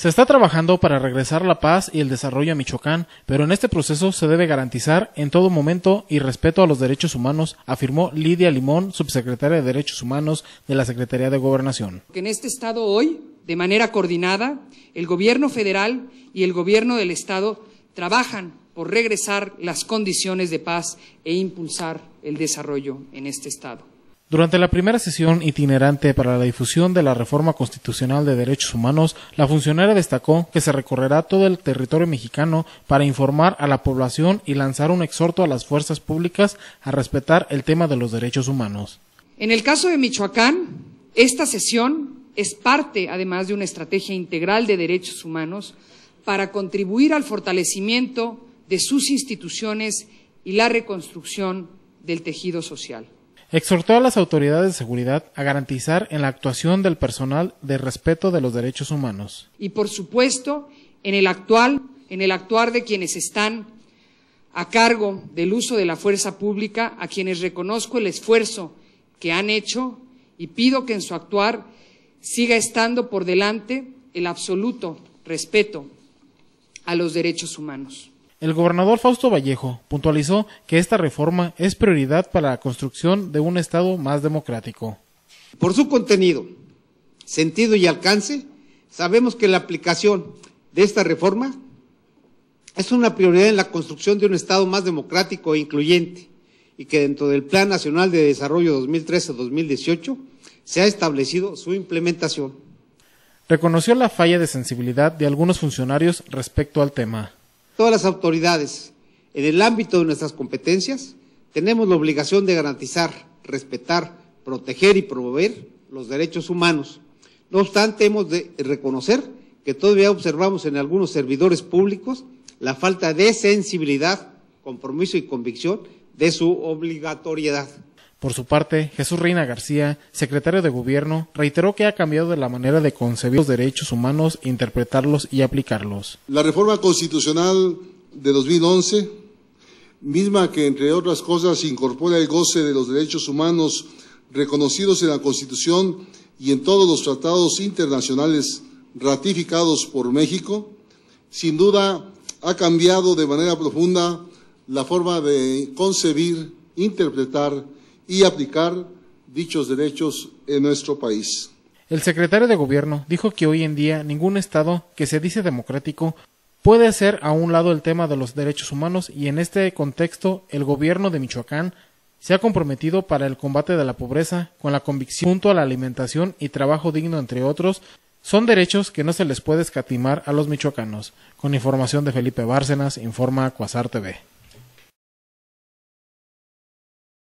Se está trabajando para regresar la paz y el desarrollo a Michoacán, pero en este proceso se debe garantizar en todo momento y respeto a los derechos humanos, afirmó Lidya Limón, subsecretaria de Derechos Humanos de la Secretaría de Gobernación. En este estado hoy, de manera coordinada, el gobierno federal y el gobierno del estado trabajan por regresar las condiciones de paz e impulsar el desarrollo en este estado. Durante la primera sesión itinerante para la difusión de la Reforma Constitucional de Derechos Humanos, la funcionaria destacó que se recorrerá todo el territorio mexicano para informar a la población y lanzar un exhorto a las fuerzas públicas a respetar el tema de los derechos humanos. En el caso de Michoacán, esta sesión es parte, además, de una estrategia integral de derechos humanos para contribuir al fortalecimiento de sus instituciones y la reconstrucción del tejido social. Exhortó a las autoridades de seguridad a garantizar en la actuación del personal de respeto de los derechos humanos. Y por supuesto, en el actuar de quienes están a cargo del uso de la fuerza pública, a quienes reconozco el esfuerzo que han hecho y pido que en su actuar siga estando por delante el absoluto respeto a los derechos humanos. El gobernador Fausto Vallejo puntualizó que esta reforma es prioridad para la construcción de un Estado más democrático. Por su contenido, sentido y alcance, sabemos que la aplicación de esta reforma es una prioridad en la construcción de un Estado más democrático e incluyente, y que dentro del Plan Nacional de Desarrollo 2013-2018 se ha establecido su implementación. Reconoció la falla de sensibilidad de algunos funcionarios respecto al tema. Todas las autoridades, en el ámbito de nuestras competencias, tenemos la obligación de garantizar, respetar, proteger y promover los derechos humanos. No obstante, hemos de reconocer que todavía observamos en algunos servidores públicos la falta de sensibilidad, compromiso y convicción de su obligatoriedad. Por su parte, Jesús Reina García, secretario de Gobierno, reiteró que ha cambiado la manera de concebir los derechos humanos, interpretarlos y aplicarlos. La reforma constitucional de 2011, misma que entre otras cosas incorpora el goce de los derechos humanos reconocidos en la Constitución y en todos los tratados internacionales ratificados por México, sin duda ha cambiado de manera profunda la forma de concebir, interpretar y aplicar dichos derechos en nuestro país. El secretario de Gobierno dijo que hoy en día ningún Estado que se dice democrático puede hacer a un lado el tema de los derechos humanos, y en este contexto el gobierno de Michoacán se ha comprometido para el combate de la pobreza con la convicción junto a la alimentación y trabajo digno, entre otros, son derechos que no se les puede escatimar a los michoacanos. Con información de Felipe Bárcenas, informa Cuasar TV.